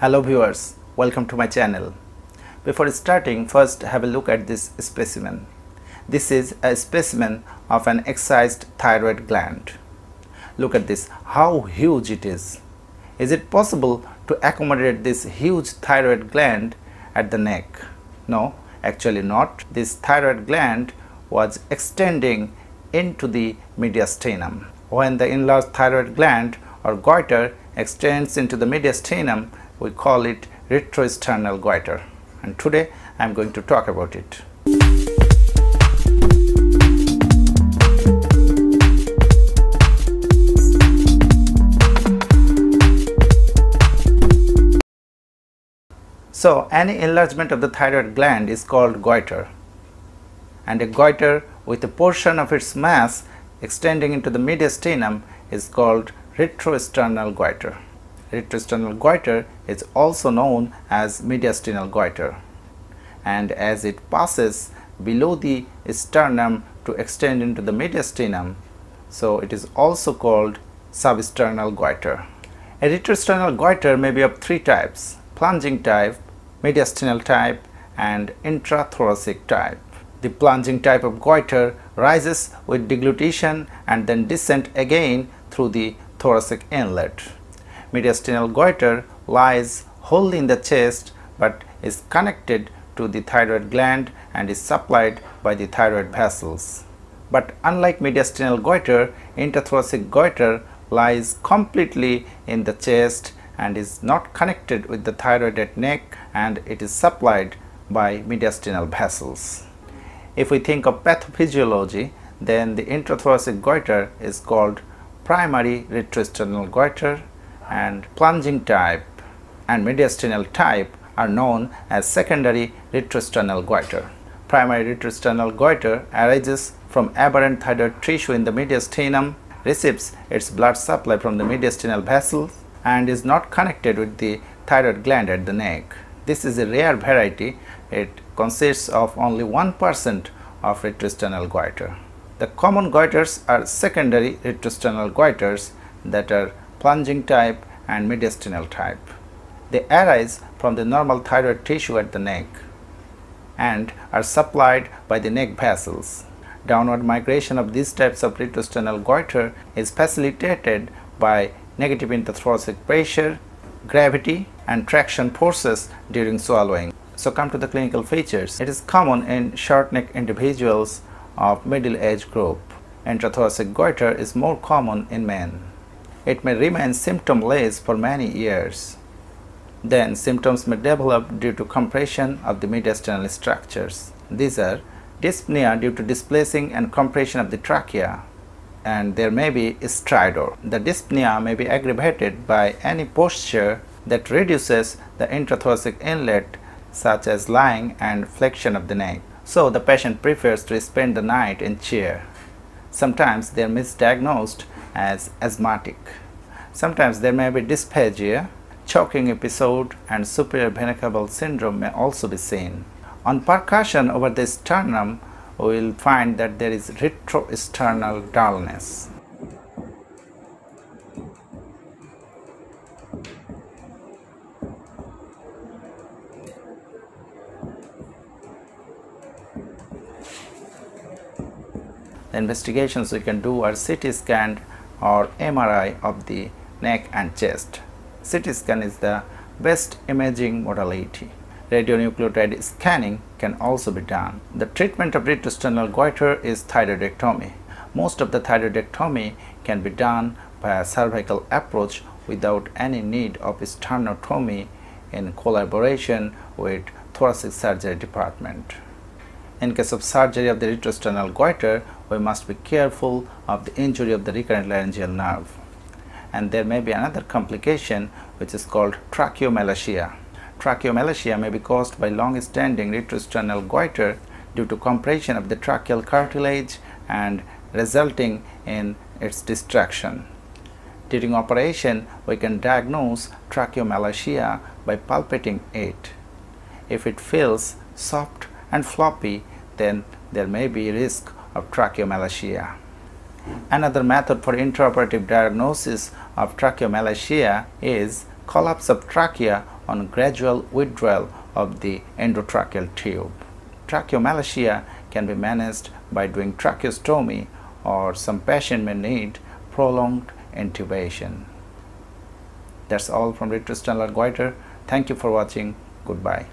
Hello viewers, welcome to my channel. Before starting, first have a look at this specimen. This is a specimen of an excised thyroid gland. Look at this, how huge it is. Is it possible to accommodate this huge thyroid gland at the neck? No, actually not. This thyroid gland was extending into the mediastinum. When the enlarged thyroid gland or goiter extends into the mediastinum, we call it retrosternal goiter, and today I am going to talk about it. So any enlargement of the thyroid gland is called goiter, and a goiter with a portion of its mass extending into the mediastinum is called retrosternal goiter. Retrosternal goiter is also known as mediastinal goiter, and as it passes below the sternum to extend into the mediastinum, so it is also called substernal goiter. A retrosternal goiter may be of three types: plunging type, mediastinal type, and intrathoracic type. The plunging type of goiter rises with deglutition and then descends again through the thoracic inlet. Mediastinal goiter lies wholly in the chest but is connected to the thyroid gland and is supplied by the thyroid vessels. But unlike mediastinal goiter, intrathoracic goiter lies completely in the chest and is not connected with the thyroid at neck, and it is supplied by mediastinal vessels. If we think of pathophysiology, then the intrathoracic goiter is called primary retrosternal goiter, and plunging type and mediastinal type are known as secondary retrosternal goiter. Primary retrosternal goiter arises from aberrant thyroid tissue in the mediastinum, receives its blood supply from the mediastinal vessels, and is not connected with the thyroid gland at the neck. This is a rare variety. It consists of only 1% of retrosternal goiter. The common goiters are secondary retrosternal goiters, that are plunging type and mediastinal type. They arise from the normal thyroid tissue at the neck and are supplied by the neck vessels. Downward migration of these types of retrosternal goiter is facilitated by negative intrathoracic pressure, gravity, and traction forces during swallowing. So come to the clinical features. It is common in short neck individuals of middle age group. Intrathoracic goiter is more common in men. It may remain symptomless for many years. Then symptoms may develop due to compression of the mediastinal structures. These are dyspnea due to displacing and compression of the trachea, and there may be stridor. The dyspnea may be aggravated by any posture that reduces the intrathoracic inlet, such as lying and flexion of the neck. So the patient prefers to spend the night in chair. Sometimes they are misdiagnosed as asthmatic. Sometimes there may be dysphagia, choking episode, and superior vena cava syndrome may also be seen. On percussion over the sternum, we will find that there is retrosternal dullness. The investigations we can do are CT scan or MRI of the neck and chest. CT scan is the best imaging modality. Radionucleotide scanning can also be done. The treatment of retrosternal goiter is thyroidectomy. Most of the thyroidectomy can be done by a cervical approach without any need of sternotomy in collaboration with thoracic surgery department. In case of surgery of the retrosternal goiter, we must be careful of the injury of the recurrent laryngeal nerve. And there may be another complication which is called tracheomalacia. Tracheomalacia may be caused by long-standing retrosternal goiter due to compression of the tracheal cartilage and resulting in its distraction. During operation, we can diagnose tracheomalacia by palpating it. If it feels soft and floppy, then there may be risk of tracheomalacia. Another method for intraoperative diagnosis of tracheomalacia is collapse of trachea on gradual withdrawal of the endotracheal tube. Tracheomalacia can be managed by doing tracheostomy, or some patient may need prolonged intubation. That's all from retrosternal goiter. Thank you for watching. Goodbye.